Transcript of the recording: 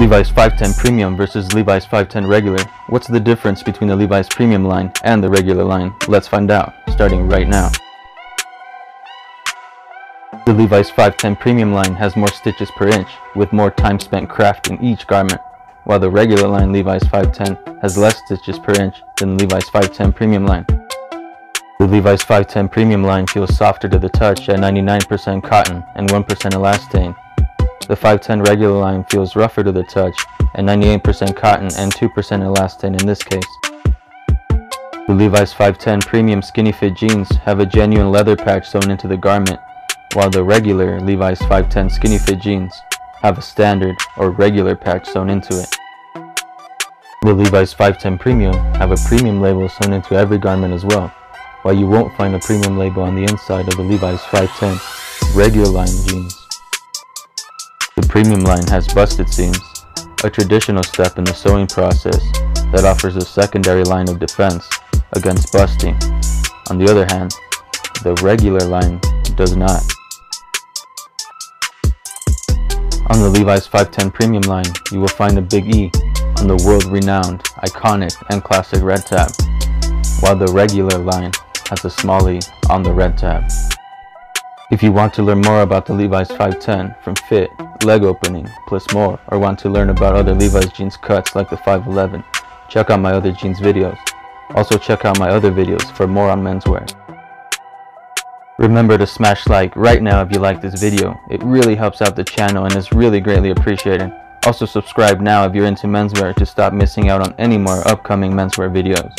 Levi's 510 Premium versus Levi's 510 Regular. What's the difference between the Levi's Premium line and the regular line? Let's find out, starting right now. The Levi's 510 Premium line has more stitches per inch, with more time spent crafting each garment, while the regular line Levi's 510 has less stitches per inch than the Levi's 510 Premium line. The Levi's 510 Premium line feels softer to the touch at 99% cotton and 1% elastane. The 510 regular line feels rougher to the touch at 98% cotton and 2% elastane in this case. The Levi's 510 Premium skinny fit jeans have a genuine leather patch sewn into the garment, while the regular Levi's 510 skinny fit jeans have a standard or regular patch sewn into it. The Levi's 510 Premium have a premium label sewn into every garment as well, while you won't find a premium label on the inside of the Levi's 510 regular line jeans. The premium line has busted seams, a traditional step in the sewing process that offers a secondary line of defense against busting. On the other hand, the regular line does not. On the Levi's 510 Premium line, you will find the Big E on the world-renowned, iconic, and classic red tab, while the regular line has a small e on the red tab. If you want to learn more about the Levi's 510 from fit, leg opening, plus more, or want to learn about other Levi's jeans cuts like the 511, check out my other jeans videos. Also check out my other videos for more on menswear. Remember to smash like right now if you like this video. It really helps out the channel and is really greatly appreciated. Also subscribe now if you're into menswear to stop missing out on any more upcoming menswear videos.